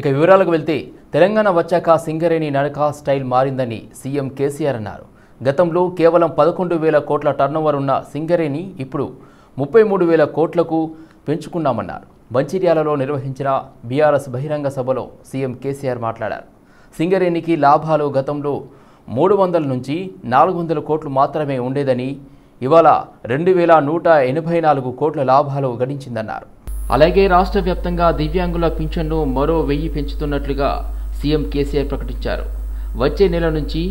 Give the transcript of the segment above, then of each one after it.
ఇక వివరాలకు వెళ్తే తెలంగాణ వచ్చాక సింగరేని నడక స్టైల్ మారిందని సీఎం కేసీఆర్ అన్నారు. గతంలో కేవలం 11,000 కోట్ల టర్నోవర్ ఉన్న సింగరేని ఇప్పుడు 33,000 కోట్లకు పెంచుకున్నామన్నారు. మంచిర్యాలలో నిర్వహించిన బీఆర్ఎస్ బహిరంగ సభలో సీఎం కేసీఆర్ మాట్లాడారు. సింగరేణికి లాభాలు గతంలో 300 నుంచి 400 కోట్లు మాత్రమే ఉండేదని ఇవాళ 2,184 కోట్ల లాభాలు గడించిందన్నారు. అలాగే రాష్ట్ర వ్యాప్తంగా దివ్యాంగుల పింఛన్ను మరో 1000 పెంచుతున్నట్లుగా సీఎం కేసీఆర్ ప్రకటించారు. వచ్చే నెల నుంచి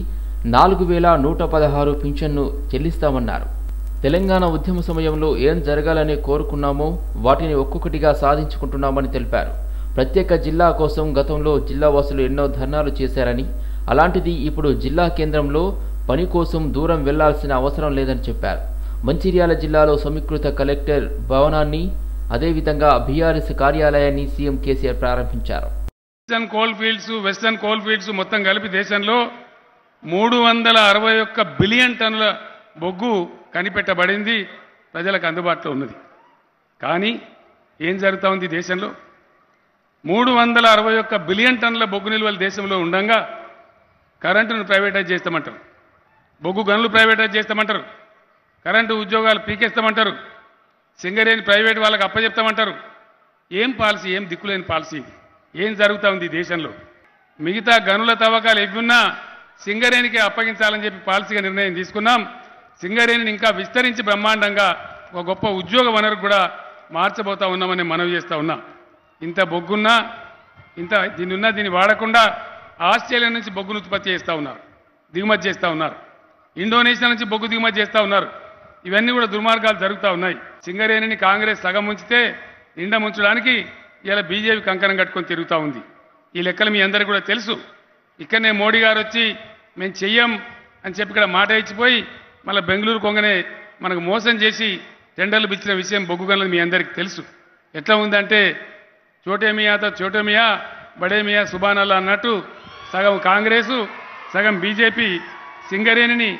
4,116 పింఛన్ను చెల్లిస్తామన్నారు. తెలంగాణ ఉద్యమ సమయంలో ఏం జరగాలని కోరుకున్నామో వాటిని ఒక్కొక్కటిగా సాధించుకుంటున్నామని తెలిపారు. ప్రత్యేక జిల్లా కోసం గతంలో జిల్లావాసులు ఎన్నో ధర్నాలు చేశారని, అలాంటిది ఇప్పుడు జిల్లా కేంద్రంలో పని కోసం దూరం వెళ్లాల్సిన అవసరం లేదని చెప్పారు. మంచిర్యాల జిల్లాలో సమీకృత కలెక్టర్ భవనాన్ని, అదేవిధంగా బీఆర్ఎస్ కార్యాలయాన్ని సీఎం కేసీఆర్ ప్రారంభించారు. వెస్టర్న్ కోల్ ఫీల్డ్స్ మొత్తం కలిపి దేశంలో 361 బిలియన్ టన్నుల బొగ్గు కనిపెట్టబడింది, ప్రజలకు అందుబాటులో ఉన్నది. కానీ ఏం జరుగుతూ ఉంది దేశంలో? 361 బిలియన్ టన్నుల బొగ్గు నిల్వలు దేశంలో ఉండగా కరెంటును ప్రైవేటైజ్ చేస్తామంటారు, బొగ్గు గనులు ప్రైవేటైజ్ చేస్తామంటారు, కరెంటు ఉద్యోగాలు పీకేస్తామంటారు, సింగరేణి ప్రైవేట్ వాళ్ళకి అప్పచెప్తామంటారు. ఏం పాలసీ? ఏం దిక్కులేని పాలసీ. ఏం జరుగుతూ ఉంది దేశంలో? మిగతా గనుల తవ్వకాలు ఎవ్వున్నా సింగరేణికి అప్పగించాలని చెప్పి పాలసీగా నిర్ణయం తీసుకున్నాం. సింగరేణిని ఇంకా విస్తరించి బ్రహ్మాండంగా ఒక గొప్ప ఉద్యోగ వనరు కూడా మార్చబోతా ఉన్నామని మనవి చేస్తూ ఉన్నాం. ఇంత బొగ్గున్నా, ఇంత దీనిన్నా, దీన్ని వాడకుండా ఆస్ట్రేలియా నుంచి బొగ్గును ఉత్పత్తి చేస్తూ ఉన్నారు, దిగుమతి చేస్తూ ఉన్నారు. ఇండోనేషియా నుంచి బొగ్గు దిగుమతి చేస్తూ ఉన్నారు. ఇవన్నీ కూడా దుర్మార్గాలు జరుగుతూ ఉన్నాయి. సింగరేణిని కాంగ్రెస్ సగం ముంచితే నిండా ముంచడానికి ఇలా బీజేపీ కంకణం కట్టుకొని తిరుగుతూ ఉంది. ఈ లెక్కలు మీ అందరికీ కూడా తెలుసు. ఇక్కడనే మోడీ గారు వచ్చి మేము చెయ్యం అని చెప్పి ఇక్కడ మాట ఇచ్చిపోయి మళ్ళీ బెంగళూరు కొంగనే మనకు మోసం చేసి టెండర్లు పిలిచిన విషయం బొగ్గు గనులు మీ అందరికీ తెలుసు. ఎట్లా ఉందంటే చోటేమియాతో చోటేమియా బడేమియా సుబానల్లా అన్నట్టు సగం కాంగ్రెసు సగం బీజేపీ సింగరేణిని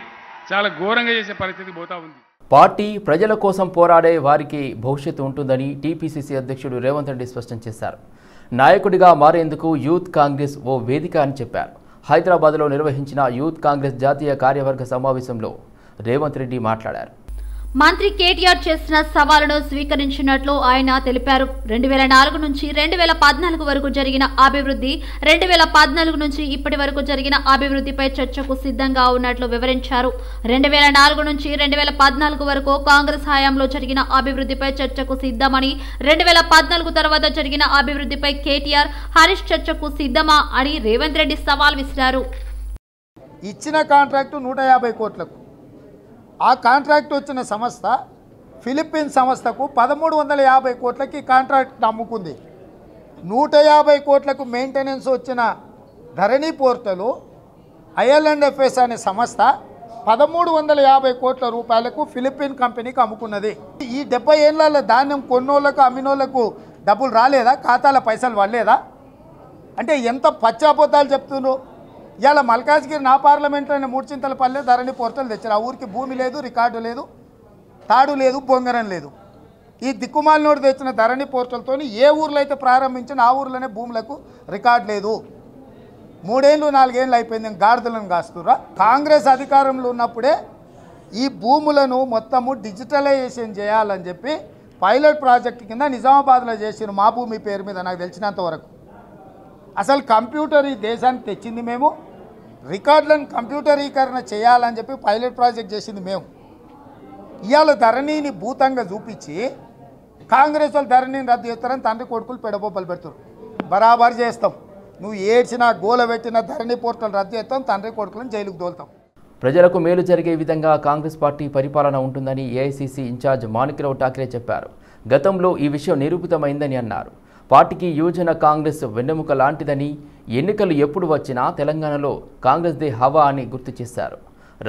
చాలా ఘోరంగా చేసే పరిస్థితి పోతా ఉంది. పార్టీ ప్రజల కోసం పోరాడే వారికి భవిష్యత్తు ఉంటుందని టీపీసీసీ అధ్యక్షుడు రేవంత్ రెడ్డి స్పష్టం చేశారు. నాయకుడిగా మారేందుకు యూత్ కాంగ్రెస్ ఓ వేదిక అని చెప్పారు. హైదరాబాద్లో నిర్వహించిన యూత్ కాంగ్రెస్ జాతీయ కార్యవర్గ సమావేశంలో రేవంత్ రెడ్డి మాట్లాడారు. మంత్రి కేటీఆర్ చేసిన సవాలును స్వీకరించినట్లు ఆయన తెలిపారు. 2004 నుంచి 2014 వరకు జరిగిన అభివృద్ధి, 2014 నుంచి ఇప్పటి వరకు జరిగిన అభివృద్ధిపై చర్చకు సిద్ధంగా ఉన్నట్లు వివరించారు. 2004 నుంచి 2014 వరకు కాంగ్రెస్ హయాంలో జరిగిన అభివృద్ధిపై చర్చకు సిద్ధమని, 2014 తర్వాత జరిగిన అభివృద్ధిపై కేటీఆర్ హరీష్ చర్చకు సిద్ధమా అని రేవంత్ రెడ్డి సవాల్ విసిరారు. ఇచ్చిన కాంట్రాక్టు 150 కోట్లకు, ఆ కాంట్రాక్ట్ వచ్చిన సంస్థ ఫిలిప్పీన్ సంస్థకు 1,350 కోట్లకి కాంట్రాక్ట్ అమ్ముకుంది. 150 కోట్లకు మెయింటెనెన్స్ వచ్చిన ధరణి పోర్టలు IL&FS అనే సంస్థ 1,350 కోట్ల రూపాయలకు ఫిలిప్పీన్ కంపెనీకి అమ్ముకున్నది. ఈ 70 ఏళ్ళ ధాన్యం కొన్నోళ్లకు అమ్మినోళ్లకు డబ్బులు రాలేదా? ఖాతాల పైసలు పడలేదా? అంటే ఎంత పచ్చాబద్ధాలు చెప్తున్నారు. ఇలా మల్కాజ్గిరి నా పార్లమెంట్లోనే 3 చింతల పల్లె ధరణి పోర్టల్ తెచ్చారు. ఆ ఊరికి భూమి లేదు, రికార్డు లేదు, తాడు లేదు, బొంగరం లేదు. ఈ దిక్కుమాల నోడు తెచ్చిన ధరణి పోర్టల్తో ఏ ఊర్లో అయితే ప్రారంభించిన ఆ ఊర్లోనే భూములకు రికార్డు లేదు. 3 ఏళ్ళు 4 ఏళ్ళు అయిపోయింది. గాడిదలను కాస్తురా. కాంగ్రెస్ అధికారంలో ఉన్నప్పుడే ఈ భూములను మొత్తము డిజిటలైజేషన్ చేయాలని చెప్పి పైలట్ ప్రాజెక్టు కింద నిజామాబాద్లో చేసిన మా భూమి పేరు మీద నాకు తెలిసినంతవరకు అసలు కంప్యూటర్ ఈ దేశానికి తెచ్చింది మేము. రికార్డులను కంప్యూటరీకరణ చేయాలని చెప్పి పైలట్ ప్రాజెక్ట్ చేసింది మేము. ఇవాళ ధరణిని భూతంగా చూపించి కాంగ్రెస్ వాళ్ళు ధరణిని రద్దు చేస్తారని తండ్రి కొడుకులు పెడబొబ్బలు పెడతారు. బరాబరు చేస్తాం. నువ్వు ఏడ్చినా గోల పెట్టిన ధరణి పోర్టల్ రద్దు చేస్తాం, తండ్రి కొడుకులను జైలుకు దోలుతాం. ప్రజలకు మేలు జరిగే విధంగా కాంగ్రెస్ పార్టీ పరిపాలన ఉంటుందని ఏఐసీసీ ఇన్ఛార్జ్ మాణిక్యరావు ఠాకరే చెప్పారు. గతంలో ఈ విషయం నిరూపితమైందని అన్నారు. పార్టీకి యువజన కాంగ్రెస్ వెన్నెముక లాంటిదని, ఎన్నికలు ఎప్పుడు వచ్చినా తెలంగాణలో కాంగ్రెస్దే హవా అని గుర్తు చేశారు.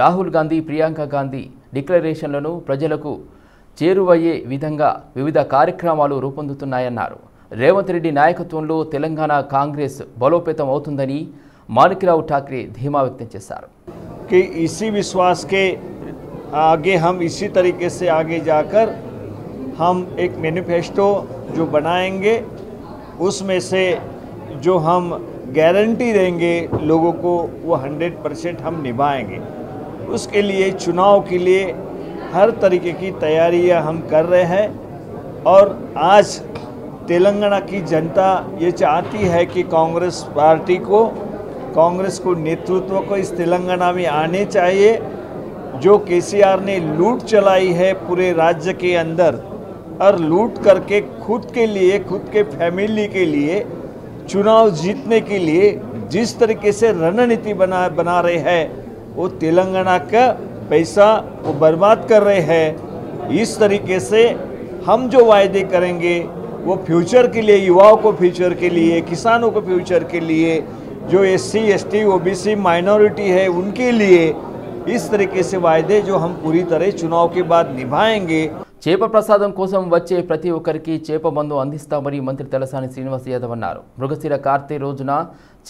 రాహుల్ గాంధీ, ప్రియాంక గాంధీ డిక్లరేషన్లను ప్రజలకు చేరువయ్యే విధంగా వివిధ కార్యక్రమాలు రూపొందుతున్నాయన్నారు. రేవంత్ రెడ్డి నాయకత్వంలో తెలంగాణ కాంగ్రెస్ బలోపేతం అవుతుందని మాణిక్యరావు ఠాకరే ధీమా వ్యక్తం చేశారు. ఇసీ విశ్వాస్ కే ఆగే హమ్ ఇసీ తరీకే సే ఆగే జాకర్ హమ్ ఏక్ మేనిఫెస్టో జో బనాయేంగే उसमें से जो हम गारंटी देंगे लोगों को वो 100% हम निभाएंगे। उसके लिए चुनाव के लिए हर तरीके की तैयारियां हम कर रहे हैं और आज तेलंगाना की जनता ये चाहती है कि कांग्रेस पार्टी को, कांग्रेस को नेतृत्व को इस तेलंगाना में आने चाहिए। जो केसीआर ने लूट चलाई है पूरे राज्य के अंदर और लूट करके खुद के लिए, खुद के फैमिली के लिए, चुनाव जीतने के लिए जिस तरीके से रणनीति बना रहे हैं, वो तेलंगाना का पैसा वो बर्बाद कर रहे हैं। इस तरीके से हम जो वायदे करेंगे वो फ्यूचर के लिए, युवाओं को फ्यूचर के लिए, किसानों को फ्यूचर के लिए, जो SC ST OBC माइनॉरिटी है उनके लिए, इस तरीके से वायदे जो हम पूरी तरह चुनाव के बाद निभाएंगे। చేప ప్రసాదం కోసం వచ్చే ప్రతి ఒక్కరికి చేప మందు అందిస్తామని మంత్రి తెలసాని శ్రీనివాస్ యాదవ్ అన్నారు. మృగశిర కార్తీ రోజున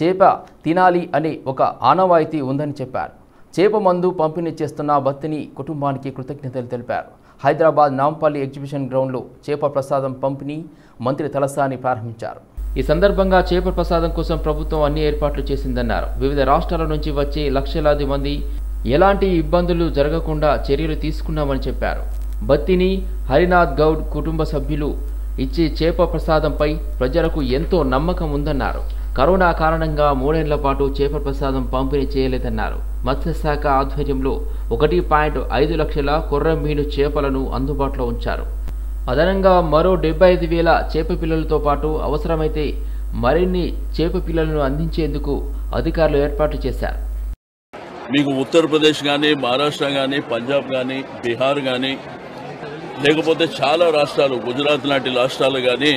చేప తినాలి అనే ఒక ఆనవాయితీ ఉందని చెప్పారు. చేప మందు పంపిణీ చేస్తున్న భక్తిని కుటుంబానికి కృతజ్ఞతలు తెలిపారు. హైదరాబాద్ నాంపల్లి ఎగ్జిబిషన్ గ్రౌండ్లో చేప ప్రసాదం పంపిణీ మంత్రి తెలసాని ప్రారంభించారు. ఈ సందర్భంగా చేప ప్రసాదం కోసం ప్రభుత్వం అన్ని ఏర్పాట్లు చేసిందన్నారు. వివిధ రాష్ట్రాల నుంచి వచ్చే లక్షలాది మంది ఎలాంటి ఇబ్బందులు జరగకుండా చర్యలు తీసుకున్నామని చెప్పారు. బత్తిని హరినాథ్ గౌడ్ కుటుంబ సభ్యులు ఇచ్చే చేప ప్రసాదంపై ప్రజలకు ఎంతో నమ్మకం ఉందన్నారు. కరోనా కారణంగా 3 నెలల పాటు చేప ప్రసాదం పంపిణీ చేయలేదన్నారు. మత్స్యశాఖ ఆధ్వర్యంలో 1.5 లక్షల కొర్రమీను చేపలను అందుబాటులో ఉంచారు. అదనంగా మరో 75,000 చేప పిల్లలతో పాటు అవసరమైతే మరిన్ని చేప పిల్లలను అందించేందుకు అధికారులు ఏర్పాటు చేశారు. మీకు ఉత్తరప్రదేశ్ కానీ, మహారాష్ట్ర కానీ, పంజాబ్ కానీ, బీహార్ కానీ, లేకపోతే చాలా రాష్ట్రాలు, గుజరాత్ లాంటి రాష్ట్రాలు కానీ,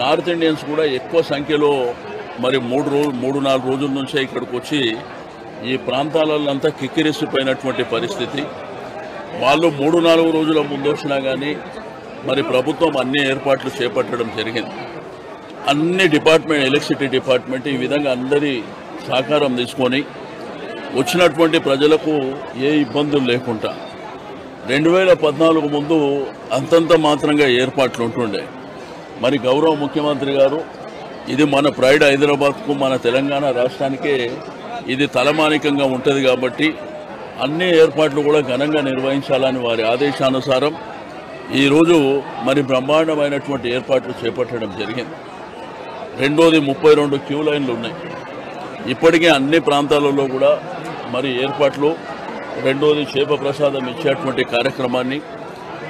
నార్త్ ఇండియన్స్ కూడా ఎక్కువ సంఖ్యలో మరి 3-4 రోజుల నుంచే ఇక్కడికి వచ్చి ఈ ప్రాంతాలలో అంతా కిక్కిరిసిపోయినటువంటి పరిస్థితి. వాళ్ళు 3-4 రోజుల ముందు వచ్చినా కానీ మరి ప్రభుత్వం అన్ని ఏర్పాట్లు చేపట్టడం జరిగింది. అన్ని డిపార్ట్మెంట్, ఎలక్ట్రిసిటీ డిపార్ట్మెంట్ ఈ విధంగా అందరి సహకారం తీసుకొని వచ్చినటువంటి ప్రజలకు ఏ ఇబ్బందులు లేకుండా 2014 ముందు అంతంత మాత్రంగా ఏర్పాట్లు ఉంటుండే. మరి గౌరవ ముఖ్యమంత్రి గారు, ఇది మన ప్రైడ్, హైదరాబాద్కు, మన తెలంగాణ రాష్ట్రానికే ఇది తలమానికంగా ఉంటుంది కాబట్టి అన్ని ఏర్పాట్లు కూడా ఘనంగా నిర్వహించాలని వారి ఆదేశానుసారం ఈరోజు మరి బ్రహ్మాండమైనటువంటి ఏర్పాట్లు చేపట్టడం జరిగింది. రెండోది 32 క్యూ లైన్లు ఉన్నాయి. ఇప్పటికే అన్ని ప్రాంతాలలో కూడా మరి ఏర్పాట్లు, రెండోది చేప ప్రసాదం ఇచ్చేటువంటి కార్యక్రమాన్ని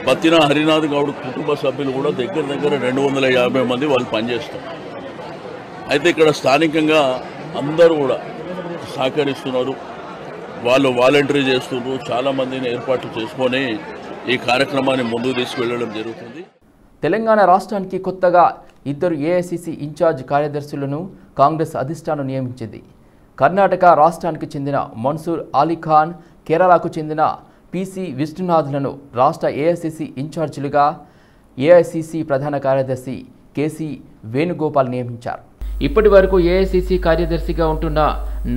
బత్తిన హరినాథ్ గౌడ్ కుటుంబ సభ్యులు కూడా దగ్గర 250 మంది వాళ్ళు పనిచేస్తారు. అయితే ఇక్కడ స్థానికంగా అందరూ కూడా సహకరిస్తున్నారు, వాళ్ళు వాలంటరీ చేస్తున్నారు. చాలామందిని ఏర్పాట్లు చేసుకొని ఈ కార్యక్రమాన్ని ముందుకు తీసుకువెళ్ళడం జరుగుతుంది. తెలంగాణ రాష్ట్రానికి కొత్తగా 2 ఏఐసీసీ ఇన్ఛార్జ్ కార్యదర్శులను కాంగ్రెస్ అధిష్టానం నియమించింది. కర్ణాటక రాష్ట్రానికి చెందిన మన్సూర్ అలీఖాన్, కేరళకు చెందిన పిసి విష్ణునాథ్లను రాష్ట్ర ఏఐసీసీ ఇన్ఛార్జీలుగా ఏఐసీసీ ప్రధాన కార్యదర్శి కేసీ వేణుగోపాల్ నియమించారు. ఇప్పటి వరకు ఏఐసీసీ కార్యదర్శిగా ఉంటున్న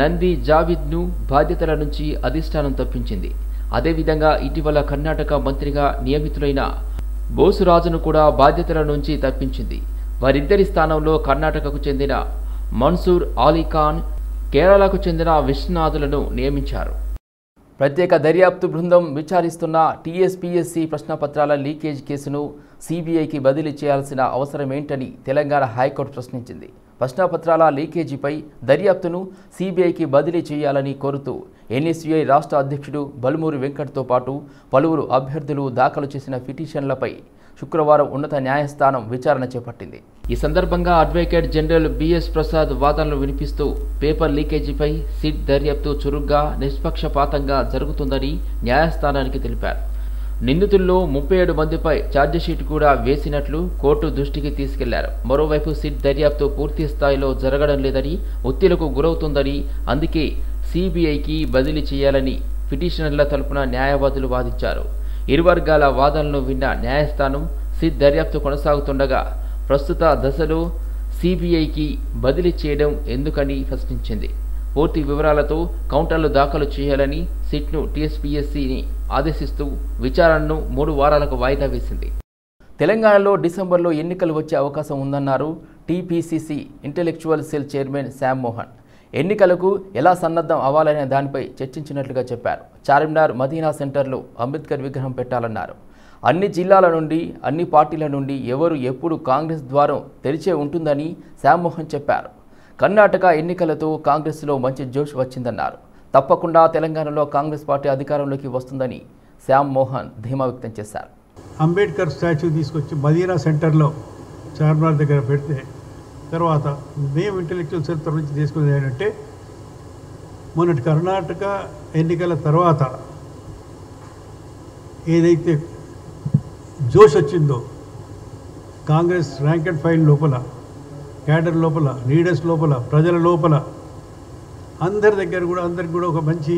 నంది జావిద్ను బాధ్యతల నుంచి అధిష్టానం తప్పించింది. అదేవిధంగా ఇటీవల కర్ణాటక మంత్రిగా నియమితులైన బోసురాజును కూడా బాధ్యతల నుంచి తప్పించింది. వారిద్దరి స్థానంలో కర్ణాటకకు చెందిన మన్సూర్ అలీఖాన్, కేరళకు చెందిన విష్ణునాథులను నియమించారు. ప్రత్యేక దర్యాప్తు బృందం విచారిస్తున్న TSPSC ప్రశ్నపత్రాల లీకేజ్ కేసును CBIకి బదిలీ చేయాల్సిన అవసరం ఏంటని తెలంగాణ హైకోర్టు ప్రశ్నించింది. ప్రశ్నపత్రాల లీకేజీపై దర్యాప్తును CBIకి బదిలీ చేయాలని కోరుతూ NSUI రాష్ట్ర అధ్యక్షుడు బల్మూరి వెంకట్తో పాటు పలువురు అభ్యర్థులు దాఖలు చేసిన పిటిషన్లపై శుక్రవారం ఉన్నత న్యాయస్థానం విచారణ చేపట్టింది. ఈ సందర్భంగా అడ్వకేట్ జనరల్ BS ప్రసాద్ వాదనలు వినిపిస్తూ పేపర్ లీకేజీపై సిట్ దర్యాప్తు చురుగ్గా, నిష్పక్షపాతంగా జరుగుతుందని న్యాయస్థానానికి తెలిపారు. నిందితుల్లో 37 మందిపై ఛార్జిషీట్ కూడా వేసినట్లు కోర్టు దృష్టికి తీసుకెళ్లారు. మరోవైపు సిట్ దర్యాప్తు పూర్తి స్థాయిలో జరగడం లేదని, ఒత్తిళ్లకు గురవుతుందని, అందుకే CBIకి బదిలీ చేయాలని పిటిషనర్ల తరపున న్యాయవాదులు వాదించారు. ఇరు వర్గాల వాదనలను విన్న న్యాయస్థానం సిట్ దర్యాప్తు కొనసాగుతుండగా ప్రస్తుత దశలో CBIకి బదిలీ చేయడం ఎందుకని ప్రశ్నించింది. పూర్తి వివరాలతో కౌంటర్లు దాఖలు చేయాలని సిట్ను TSPSCని ఆదేశిస్తూ విచారణను 3 వారాలకు వాయిదా వేసింది. తెలంగాణలో డిసెంబర్లో ఎన్నికలు వచ్చే అవకాశం ఉందన్నారు టీపీసీసీ ఇంటెలెక్చువల్ సెల్ చైర్మన్ శామ్మోహన్ ఎన్నికలకు ఎలా సన్నద్ధం అవ్వాలనే దానిపై చర్చించినట్లుగా చెప్పారు. చార్మినార్, మదీనా సెంటర్లో అంబేద్కర్ విగ్రహం పెట్టాలన్నారు. అన్ని జిల్లాల నుండి, అన్ని పార్టీల నుండి ఎవరు ఎప్పుడు కాంగ్రెస్ ద్వారం తెరిచే ఉంటుందని శామ్మోహన్ చెప్పారు. కర్ణాటక ఎన్నికలతో కాంగ్రెస్లో మంచి జోష్ వచ్చిందన్నారు. తప్పకుండా తెలంగాణలో కాంగ్రెస్ పార్టీ అధికారంలోకి వస్తుందని శామ్మోహన్ ధీమా వ్యక్తం చేశారు. అంబేద్కర్ స్టాచ్యూ తీసుకొచ్చి మదీనా సెంటర్లో చార్మినార్ దగ్గర పెడితే తర్వాత మేము ఇంటెలెక్చువల్ సెంటర్ నుంచి తీసుకునేది ఏంటంటే, మొన్నటి కర్ణాటక ఎన్నికల తర్వాత ఏదైతే జోష్ వచ్చిందో కాంగ్రెస్ ర్యాంక్ అండ్ ఫైల్ లోపల, క్యాడర్ లోపల, లీడర్స్ లోపల, ప్రజల లోపల అందరి దగ్గర కూడా అందరికి కూడా ఒక మంచి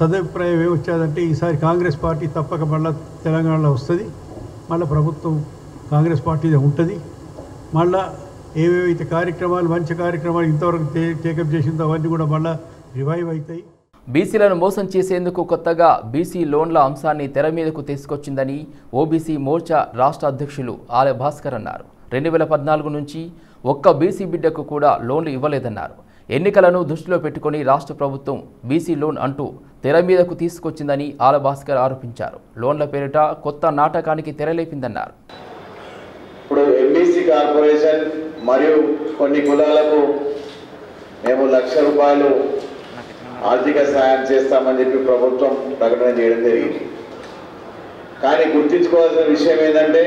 సదభిప్రాయం ఏమొచ్చాదంటే, ఈసారి కాంగ్రెస్ పార్టీ తప్పక మళ్ళీ తెలంగాణలో వస్తుంది, మళ్ళీ ప్రభుత్వం కాంగ్రెస్ పార్టీదే ఉంటుంది, మళ్ళీ ఏవేవైతే కార్యక్రమాలు, మంచి కార్యక్రమాలు ఇంతవరకు టేకప్ చేసిందో అవన్నీ కూడా మళ్ళీ రివైవ్ అవుతాయి. బీసీలను మోసం చేసేందుకు కొత్తగా బీసీ లోన్ల అంశాన్ని తెర మీదకు తీసుకొచ్చిందని ఓబీసీ మోర్చా రాష్ట్ర అధ్యక్షులు ఆలె భాస్కర్ అన్నారు. 2014 నుంచి ఒక్క బీసీ బిడ్డకు కూడా లోన్లు ఇవ్వలేదన్నారు. ఎన్నికలను దృష్టిలో పెట్టుకుని రాష్ట్ర ప్రభుత్వం బీసీ లోన్ అంటూ తెర మీదకు తీసుకొచ్చిందని ఆలె భాస్కర్ ఆరోపించారు. లోన్ల పేరిట కొత్త నాటకానికి తెరలేపిందన్నారు. ఇప్పుడు ఎంబీసీ కార్పొరేషన్ మరియు కొన్ని కులాలకు మేము 1,00,000 రూపాయలు ఆర్థిక సహాయం చేస్తామని చెప్పి ప్రభుత్వం ప్రకటన చేయడం జరిగింది. కానీ గుర్తించుకోవాల్సిన విషయం ఏంటంటే,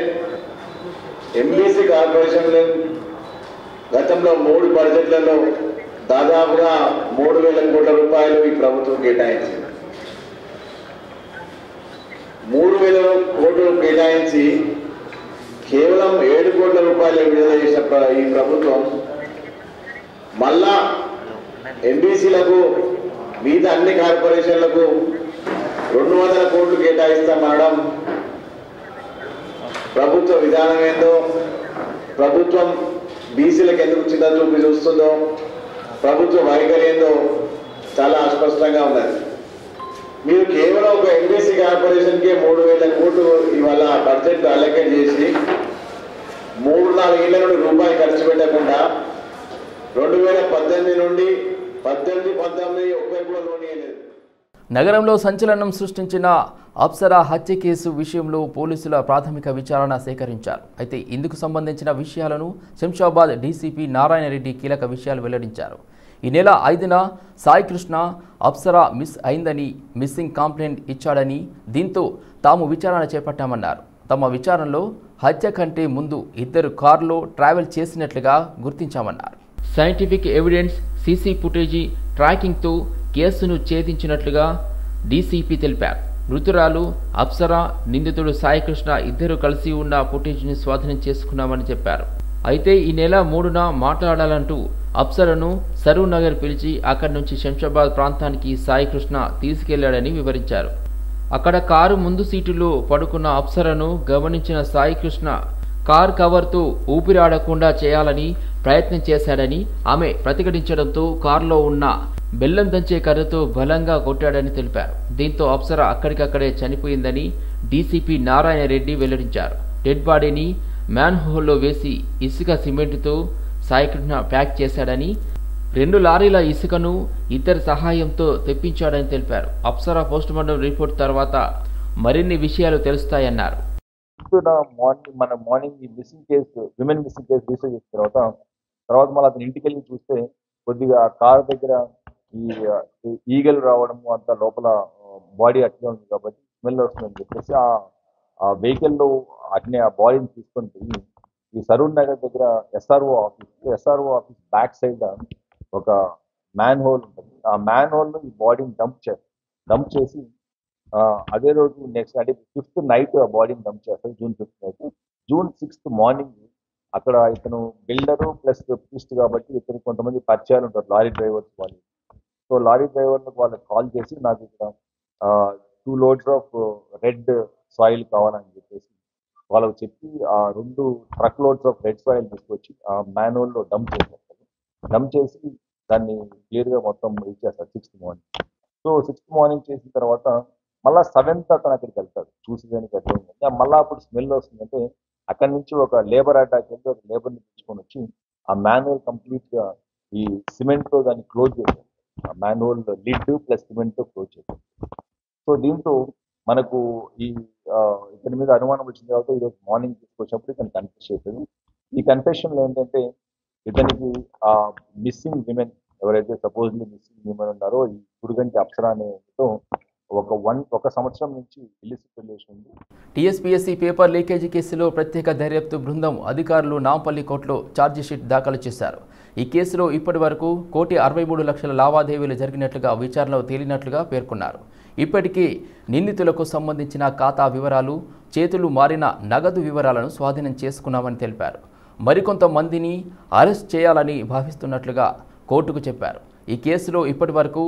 ఎంబీసీ కార్పొరేషన్లు గతంలో 3 బడ్జెట్లలో దాదాపుగా 3,000 కోట్ల రూపాయలు ఈ ప్రభుత్వం కేటాయించింది. 3,000 కోట్లు కేటాయించి కేవలం 7 కోట్ల రూపాయలు విడుదల చేసిన ఈ ప్రభుత్వం మళ్ళా ఎంబీసీలకు మిగతా అన్ని కార్పొరేషన్లకు 200 కోట్లు కేటాయిస్తామనడం ప్రభుత్వ విధానం ఏందో, ప్రభుత్వం బీసీలకు ఎందుకు చిన్న చూపు చూస్తుందో, ప్రభుత్వ వైఖరి ఏందో చాలా అస్పష్టంగా ఉన్నది. మీరు కేవలం ఒక ఎంబీసీ కార్పొరేషన్కే 3,000 కోట్లు ఇవాళ బడ్జెట్ అలొకేట్ చేసి 3-4 ఏళ్ల నుండి రూపాయి ఖర్చు పెట్టకుండా 2018 నుండి 2019 ఒక్క కూడా లోన్ ఇవ్వలేదు. నగరంలో సంచలనం సృష్టించిన అప్సరా హత్య కేసు విషయంలో పోలీసుల ప్రాథమిక విచారణ సేకరించారు. అయితే ఇందుకు సంబంధించిన విషయాలను శంషాబాద్ డీసీపీ నారాయణ రెడ్డి కీలక విషయాలు వెల్లడించారు. ఈ నెల 5న సాయికృష్ణ అప్సరా మిస్ అయిందని మిస్సింగ్ కంప్లైంట్ ఇచ్చాడని, దీంతో తాము విచారణ చేపట్టామన్నారు. తమ విచారణలో హత్య కంటే ముందు ఇద్దరు కారులో ట్రావెల్ చేసినట్లుగా గుర్తించామన్నారు. సైంటిఫిక్ ఎవిడెన్స్, సీసీ ఫుటేజీ ట్రాకింగ్తో కేసును ఛేదించినట్లుగా డీసీపీ తెలిపారు. మృతురాలు అప్సరా, నిందితుడు సాయికృష్ణ ఇద్దరు కలిసి ఉన్న ఫుటేజ్ని స్వాధీనం చేసుకున్నామని చెప్పారు. అయితే ఈ నెల 3న మాట్లాడాలంటూ అప్సరను సరూర్ నగర్ పిలిచి అక్కడి నుంచి శంషాబాద్ ప్రాంతానికి సాయికృష్ణ తీసుకెళ్లాడని వివరించారు. అక్కడ కారు ముందు సీటులో పడుకున్న అప్సరను గమనించిన సాయికృష్ణ కార్ కవర్తో ఊపిరాడకుండా చేయాలని ప్రయత్నం చేశాడని ఆమె ప్రతిఘటించడంతో కారులో ఉన్న బెల్లం దంచే కర్రతో బలంగా కొట్టాడని తెలిపారు. దీంతో అప్సరా అక్కడికక్కడే చనిపోయిందని డీసీపీ నారాయణ రెడ్డి వెల్లడించారు. డెడ్ బాడీని మ్యాన్ హోల్లో వేసి ఇసుక, సిమెంట్తో సాయికృష్ణ ప్యాక్ చేశాడని, 2 లారీల ఇసుకను ఇద్దరి సహాయంతో తెప్పించాడని తెలిపారు. అప్సరా పోస్టుమార్టం రిపోర్ట్ తర్వాత మరిన్ని విషయాలు తెలుస్తాయన్నారు. మన morning missing case, women missing case research చేసిన తర్వాత మళ్ళీ అతను ఇంటికి వెళ్ళి చూస్తే కొద్దిగా కారు దగ్గర ఈ ఈగలు రావడము, అంత లోపల బాడీ అట్లే ఉంది కాబట్టి స్మెల్ వస్తుందని చెప్పేసి ఆ వెహికల్లో అట్నే ఆ బాడీని తీసుకొని పోయి ఈ సరూర్ నగర్ దగ్గర ఎస్ఆర్ఓ ఆఫీస్ బ్యాక్ సైడ్ ఒక మ్యాన్ హోల్ ఉంటుంది. ఆ మ్యాన్ హోల్లో ఈ బాడీని డంప్ చేసి అదే రోజు నెక్స్ట్ అంటే 5th నైట్ ఆ బాడీని డంప్ చేస్తారు. June 5th night. June 6th morning అక్కడ ఇతను బిల్డరు ప్లస్ వెప్టిస్ట్ కాబట్టి ఇతను కొంతమంది పరిచయాలు ఉంటారు, లారీ డ్రైవర్స్ వాళ్ళు. సో లారీ డ్రైవర్లకు వాళ్ళకి కాల్ చేసి నాకు ఇక్కడ 2 లోడ్స్ ఆఫ్ రెడ్ సాయిల్ కావాలని చెప్పేసి వాళ్ళకు చెప్పి ఆ 2 truck loads of red soil తీసుకొచ్చి ఆ మ్యాన్హోల్లో డంప్ చేసి దాన్ని క్లియర్గా మొత్తం ఇచ్చేస్తారు 6th morning. So 6th morning చేసిన తర్వాత మళ్ళీ 7th అతను అక్కడికి వెళ్తాడు చూసేదానికి అర్థమైందంటే మళ్ళీ అప్పుడు స్మెల్ వస్తుందంటే అక్కడి నుంచి ఒక లేబర్ అటాక్ కింద ఒక లేబర్ని తెచ్చుకొని వచ్చి ఆ మాన్యువల్ కంప్లీట్గా ఈ సిమెంట్తో దాన్ని క్లోజ్ చేశారు. ఆ మాన్యువల్ లిడ్ ప్లస్ సిమెంట్తో క్లోజ్ చేశారు. సో దీంతో మనకు ఈ ఇతని మీద అనుమానం వచ్చిన తర్వాత ఈరోజు మార్నింగ్ తీసుకొచ్చినప్పుడు ఇతను కన్ఫెస్ చేశారు. ఈ కన్ఫెషన్లో ఏంటంటే ఇతనికి ఆ మిస్సింగ్ విమెన్ ఎవరైతే సపోజ్లీ మిస్సింగ్ విమెన్ ఉన్నారో ఈ గుడిగంటి అప్సరా అనేతో ఒక సంవత్సరం నుంచి ఇల్లిసిట్ రిలేషన్ ఉంది. టీఎస్ పిఎస్సి పేపర్ లీకేజీ కేసులో ప్రత్యేక దర్యాప్తు బృందం అధికారులు నాంపల్లి కోర్టులో ఛార్జిషీట్ దాఖలు చేశారు. ఈ కేసులో ఇప్పటి వరకు 1,63 లక్షల లావాదేవీలు జరిగినట్లుగా విచారణలో తేలినట్లుగా పేర్కొన్నారు. ఇప్పటికీ నిందితులకు సంబంధించిన ఖాతా వివరాలు, చేతులు మారిన నగదు వివరాలను స్వాధీనం చేసుకున్నామని తెలిపారు. మరికొంతమందిని అరెస్ట్ చేయాలని భావిస్తున్నట్లుగా కోర్టుకు చెప్పారు. ఈ కేసులో ఇప్పటి వరకు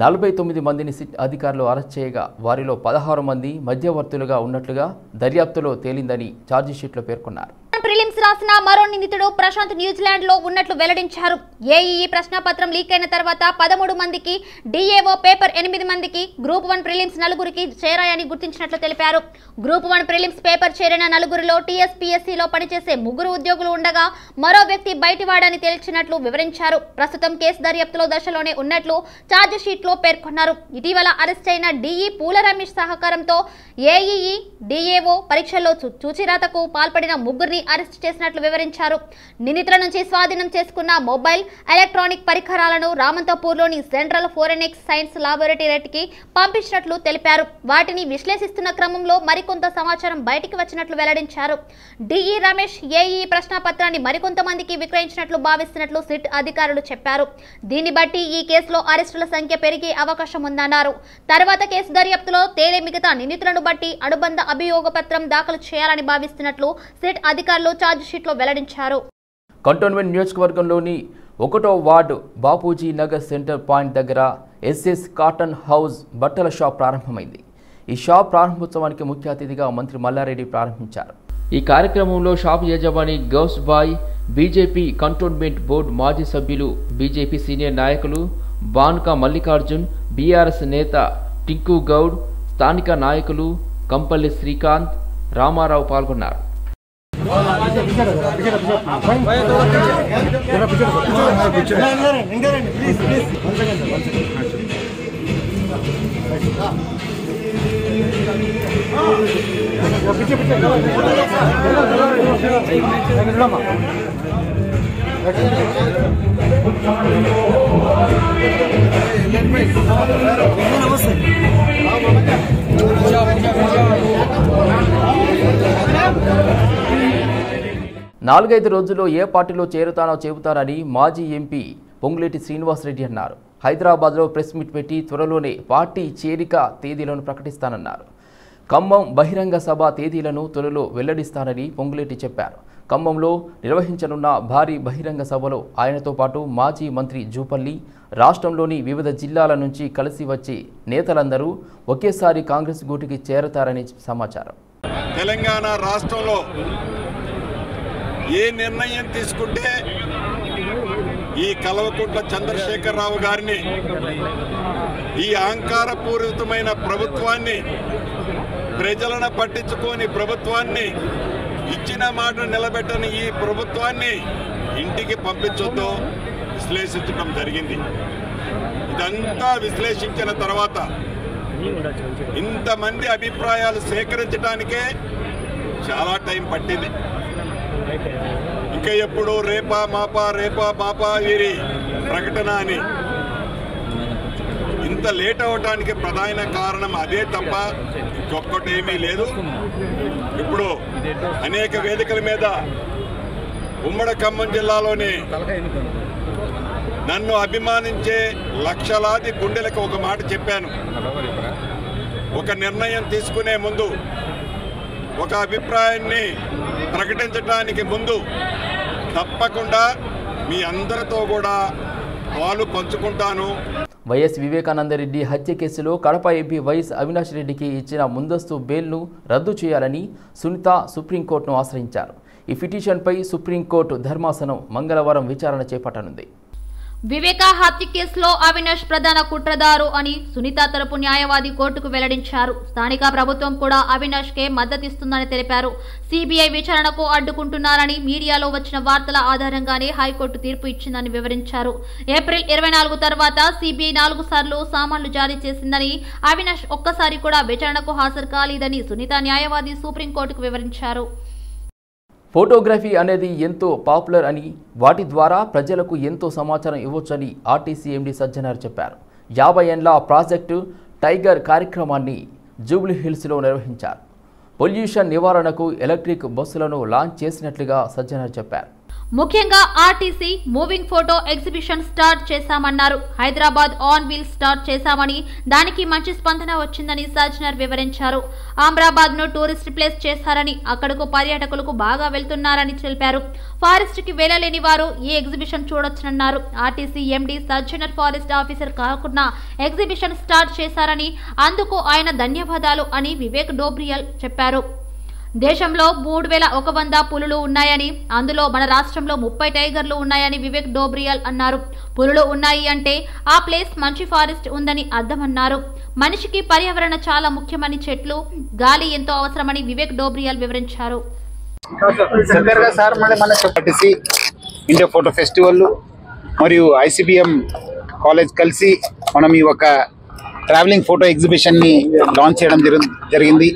49 మందిని సిట్ అధికారులు అరెస్ట్ చేయగా వారిలో 16 మంది మధ్యవర్తులుగా ఉన్నట్లుగా దర్యాప్తులో తేలిందని ఛార్జీషీట్లో పేర్కొన్నారు. ప్రిలిమ్స్ రాసిన మరో నిందితుడు ప్రశాంత్ న్యూజిలాండ్ లో ఉన్నట్లు వెల్లడించారు. ఏఈఈ ప్రశ్న పత్రం లీక్ అయిన తర్వాత 13 మందికి, డిఏఓ పేపర్ 8 మందికి, గ్రూప్ 1 ప్రిలిమ్స్ 4 చేరాయని గుర్తించినట్లు తెలిపారు. గ్రూప్ 1 ప్రిలిమ్స్ పేపర్ చేరిన 4 టీఎస్ పిఎస్సిలో పనిచేసే 3 ఉద్యోగులు ఉండగా మరో వ్యక్తి బయటివాడని తేల్చినట్లు వివరించారు. ప్రస్తుతం కేసు దర్యాప్తులో దశలోనే ఉన్నట్లు ఛార్జ్ షీట్ లో పేర్కొన్నారు. ఇటీవల అరెస్ట్ అయిన డిఈ పూల రమేష్ సహకారంతో ఏఈఈ, డిఏఓ పరీక్షల్లో చూచిరాతకు పాల్పడిన 3 అరెస్ట్ చేసినట్లు వివరించారు. నిందితుల నుంచి స్వాధీనం చేసుకున్న మొబైల్, ఎలక్ట్రానిక్ పరికరాలను రామంతపూర్లోని సెంట్రల్ ఫోరెన్సిక్ సైన్స్ లాబొరేటరీకి పంపించినట్లు తెలిపారు. వాటిని విశ్లేషిస్తున్న క్రమంలో మరికొంత సమాచారం బయటికి వచ్చినట్లు వెల్లడించారు. డిఈ రమేష్ ఏఈ ప్రశ్న పత్రాన్ని మరికొంతమందికి విక్రయించినట్లు భావిస్తున్నట్లు సిట్ అధికారులు చెప్పారు. దీన్ని బట్టి ఈ కేసులో అరెస్టుల సంఖ్య పెరిగే అవకాశం ఉందన్నారు. తర్వాత కేసు దర్యాప్తులో తేలే మిగతా నిందితులను బట్టి అనుబంధ అభియోగ పత్రం దాఖలు చేయాలని భావిస్తున్నట్లు సిట్ అధికారులు కంటోన్మెంట్ నియోజకవర్గంలోని 1వ ward Bapuji Nagar centre point దగ్గర ఎస్ఎస్ కాటన్ హౌస్ బట్టల షాప్ ప్రారంభమైంది. ఈ షాప్ ప్రారంభోత్సవానికి ముఖ్య అతిథిగా మంత్రి మల్లారెడ్డి ప్రారంభించారు. ఈ కార్యక్రమంలో షాప్ యజమాని Ghouse Bhai, BJP cantonment board మాజీ సభ్యులు, బీజేపీ సీనియర్ నాయకులు బాన్కా మల్లికార్జున్, బీఆర్ఎస్ నేత టింకు గౌడ్, స్థానిక నాయకులు కంపల్లి శ్రీకాంత్, రామారావు పాల్గొన్నారు. నాలుగైదు రోజుల్లో ఏ పార్టీలో చేరుతానో చెబుతానని మాజీ ఎంపీ పొంగులేటి శ్రీనివాసరెడ్డి అన్నారు. హైదరాబాద్లో ప్రెస్ మీట్ పెట్టి త్వరలోనే పార్టీ చేరిక తేదీలను ప్రకటిస్తానన్నారు. ఖమ్మం బహిరంగ సభ తేదీలను త్వరలో వెల్లడిస్తానని పొంగులేటి చెప్పారు. ఖమ్మంలో నిర్వహించనున్న భారీ బహిరంగ సభలో ఆయనతో పాటు మాజీ మంత్రి జూపల్లి, రాష్ట్రంలోని వివిధ జిల్లాల నుంచి కలిసి వచ్చే నేతలందరూ ఒకేసారి కాంగ్రెస్ గూటికి చేరతారని సమాచారం. తెలంగాణ రాష్ట్రంలో ఏ నిర్ణయం తీసుకుంటే ఈ కల్వకుంట్ల చంద్రశేఖరరావు గారిని, ఈ అహంకారపూరితమైన ప్రభుత్వాన్ని, ప్రజలను పట్టించుకోని ప్రభుత్వాన్ని, ఇచ్చిన మాట నిలబెట్టని ఈ ప్రభుత్వాన్ని ఇంటికి పంపించొద్దో విశ్లేషించడం జరిగింది. ఇదంతా విశ్లేషించిన తర్వాత ఇంతమంది అభిప్రాయాలు సేకరించడానికే చాలా టైం పట్టింది. ఇంకా ఎప్పుడు రేపా మాపా వీరి ప్రకటన అని ఇంత లేట్ అవటానికి ప్రధాన కారణం అదే తప్ప ఇంకొక్కటేమీ లేదు. ఇప్పుడు అనేక వేదికల మీద ఉమ్మడి ఖమ్మం జిల్లాలోని నన్ను అభిమానించే లక్షలాది గుండెలకు ఒక మాట చెప్పాను. ఒక నిర్ణయం తీసుకునే ముందు, ఒక అభిప్రాయాన్ని ప్రకటించడానికి ముందు తప్పకుండా మీ అందరితో కూడా వాళ్ళు పంచుకుంటాను. వైఎస్ వివేకానందరెడ్డి హత్య కేసులో కడప ఎంపీ వైఎస్ అవినాష్ రెడ్డికి ఇచ్చిన ముందస్తు బెయిల్ను రద్దు చేయాలని సునీత సుప్రీంకోర్టును ఆశ్రయించారు. ఈ పిటిషన్పై సుప్రీంకోర్టు ధర్మాసనం మంగళవారం విచారణ చేపట్టనుంది. వివేక హత్య కేసులో అవినాష్ ప్రధాన కుట్రదారు అని సునీత తరపు న్యాయవాది కోర్టుకు వెల్లడించారు. స్థానిక ప్రభుత్వం కూడా అవినాష్ కే మద్దతిస్తుందని తెలిపారు. సిబిఐ విచారణకు అడ్డుకుంటున్నారని మీడియాలో వచ్చిన వార్తల ఆధారంగానే హైకోర్టు తీర్పు ఇచ్చిందని వివరించారు. ఏప్రిల్ 24 తర్వాత సిబిఐ 4 సార్లు సమన్లు జారీ చేసిందని, అవినాష్ ఒక్కసారి కూడా విచారణకు హాజరు కాలేదని సునీత న్యాయవాది సుప్రీంకోర్టుకు వివరించారు. ఫోటోగ్రఫీ అనేది ఎంతో పాపులర్ అని, వాటి ద్వారా ప్రజలకు ఎంతో సమాచారం ఇవ్వొచ్చని ఆర్టీసీఎండి సజ్జనార్ చెప్పారు. 50 ఏళ్ల ప్రాజెక్టు టైగర్ కార్యక్రమాన్ని జూబ్లీ హిల్స్లో నిర్వహించారు. పొల్యూషన్ నివారణకు ఎలక్ట్రిక్ బస్సులను లాంచ్ చేసినట్లుగా సజ్జనార్ చెప్పారు. ముఖ్యంగా RTC moving photo exhibition start చేశామన్నారు. హైదరాబాద్ ఆన్ వీల్ స్టార్ట్ చేశామని, దానికి మంచి స్పందన వచ్చిందని సజ్జనార్ వివరించారు. ఆమ్రాబాద్ ను టూరిస్ట్ ప్లేస్ చేశారని, అక్కడకు పర్యాటకులకు బాగా వెళ్తున్నారని తెలిపారు. ఫారెస్ట్ కి వెళ్లలేని వారు ఈ ఎగ్జిబిషన్ చూడొచ్చన్నారు. RTC MD Sajjanar forest officer కాకుండా ఎగ్జిబిషన్ స్టార్ట్ చేశారని, అందుకు ఆయన ధన్యవాదాలు అని వివేక్ డోబ్రియల్ చెప్పారు. దేశంలో 3100 పులులు ఉన్నాయని, అందులో మన రాష్ట్రంలో 30 టైగర్లు ఉన్నాయని వివేక్ డోబ్రియల్ అన్నారు. పులులు ఉన్నాయి అంటే ఆ ప్లేస్ మంచి ఫారెస్ట్ ఉందని అర్థమన్నారు. మనిషికి పర్యావరణ చాలా ముఖ్యమని, చెట్లు, గాలి ఎంతో అవసరమని వివేక్ డోబ్రియల్ వివరించారు. ఇండియా ఫోటో ఫెస్టివల్ మరియు ఐసిబిఎం కాలేజ్ కలిసి మనం ఈ ఒక ట్రావెలింగ్ ఫోటో ఎగ్జిబిషన్ని లాంచ్ చేయడం జరిగింది.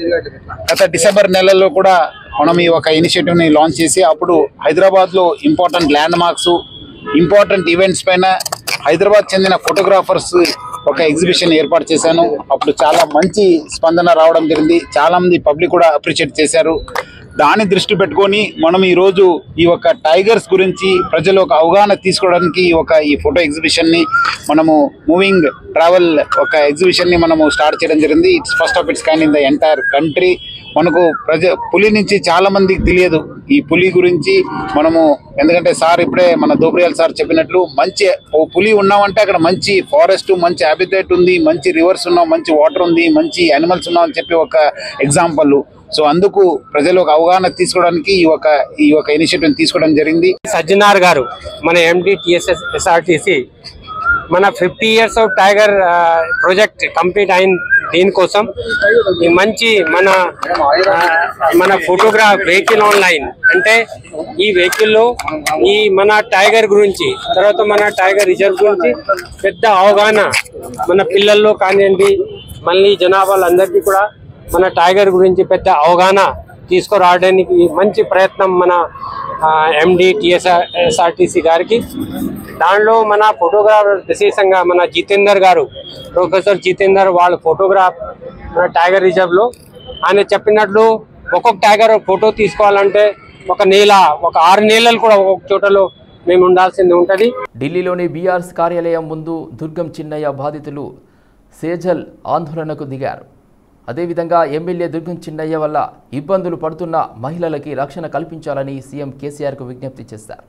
గత డిసెంబర్ నెలలో కూడా మనం ఈ ఒక ఇనిషియేటివ్ని లాంచ్ చేసి, అప్పుడు హైదరాబాద్లో important landmarks, important events పైన హైదరాబాద్ చెందిన ఫోటోగ్రాఫర్స్ ఒక ఎగ్జిబిషన్ ఏర్పాటు చేశాను. అప్పుడు చాలా మంచి స్పందన రావడం జరిగింది. చాలామంది పబ్లిక్ కూడా అప్రిషియేట్ చేశారు. దాన్ని దృష్టి పెట్టుకొని మనం ఈరోజు ఈ ఒక టైగర్స్ గురించి ప్రజలు ఒక అవగాహన తీసుకోవడానికి ఈ ఫోటో ఎగ్జిబిషన్ని మనము మూవింగ్ ట్రావెల్ ఒక ఎగ్జిబిషన్ని మనము స్టార్ట్ చేయడం జరిగింది. It's first of its kind in the entire country. మనకు పులి నుంచి చాలామందికి తెలియదు ఈ పులి గురించి. మనము ఎందుకంటే సార్ ఇప్పుడే మన డోబ్రియల్ సార్ చెప్పినట్లు, మంచి పులి ఉన్నామంటే అక్కడ మంచి ఫారెస్ట్, మంచి హ్యాబిటేట్ ఉంది, మంచి రివర్స్ ఉన్నాం, మంచి వాటర్ ఉంది, మంచి యానిమల్స్ ఉన్నాం అని చెప్పి ఒక ఎగ్జాంపుల్. సో అందుకు ప్రజలు ఒక అవగాహన తీసుకోవడానికి ఈ ఒక ఇనిషియేటివ్ తీసుకోవడం జరిగింది. సజ్జనార్ గారు మన ఎండి టీఎస్ఎస్ఆర్టీసీ మన 50 years of tiger project complete అయిన దీనికోసం మంచి మన ఫోటోగ్రాఫ్ వెహికల్ ఆన్లైన్ అంటే ఈ వెహికల్లో ఈ మన టైగర్ గురించి, తర్వాత మన టైగర్ రిజర్వ్ గురించి పెద్ద అవగాహన మన పిల్లల్లో కానివ్వండి, మళ్ళీ జనాభాలందరికీ కూడా మన టైగర్ గురించి పెద్ద అవగాహన తీసుకురావడానికి మంచి ప్రయత్నం మన ఎండి టీఎస్ఆర్టీసీ గారికి. దానిలో మన ఫోటోగ్రాఫర్ విశేషంగా మన జితేందర్ గారు, ప్రొఫెసర్ జితేందర్ వాళ్ళ ఫోటోగ్రాఫ్ మన టైగర్ రిజర్వ్లో ఆయన చెప్పినట్లు ఒక్కొక్క టైగర్ ఫోటో తీసుకోవాలంటే 1 నెల, 6 నెలలు కూడా ఒక్కొక్క చోటలో మేము ఉండాల్సింది ఉంటుంది. ఢిల్లీలోని బీఆర్ఎస్ కార్యాలయం ముందు దుర్గం చిన్నయ్య బాధితులు చేజల్ ఆందోళనకు దిగారు. అదేవిధంగా ఎమ్మెల్యే దుర్గం చిన్నయ్య వల్ల ఇబ్బందులు పడుతున్న మహిళలకి రక్షణ కల్పించాలని సీఎం కేసీఆర్కు విజ్ఞప్తి చేశారు.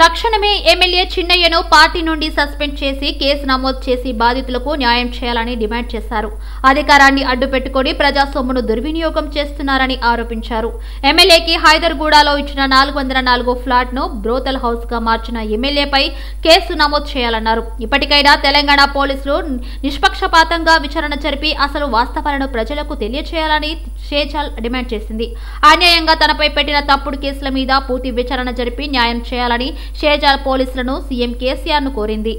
తక్షణమే ఎమ్మెల్యే చిన్నయ్యను పార్టీ నుండి సస్పెండ్ చేసి కేసు నమోదు చేసి బాధితులకు న్యాయం చేయాలని డిమాండ్ చేశారు. అధికారాన్ని అడ్డుపెట్టుకుని ప్రజా సొమ్మును దుర్వినియోగం చేస్తున్నారని ఆరోపించారు. ఎమ్మెల్యేకి హైదర్గూడలో ఇచ్చిన 404 ఫ్లాట్ను బ్రోతల్ హౌస్గా మార్చిన ఎమ్మెల్యేపై కేసు నమోదు చేయాలన్నారు. ఇప్పటికైనా తెలంగాణ పోలీసులు నిష్పక్షపాతంగా విచారణ జరిపి అసలు వాస్తవాలను ప్రజలకు తెలియచేయాలని చేజల్ డిమాండ్ చేసింది. అన్యాయంగా తనపై పెట్టిన తప్పుడు కేసుల మీద పూర్తి విచారణ జరిపి న్యాయం చేయాలని చేజల్ పోలీసులను సీఎం కేసీఆర్ను కోరింది.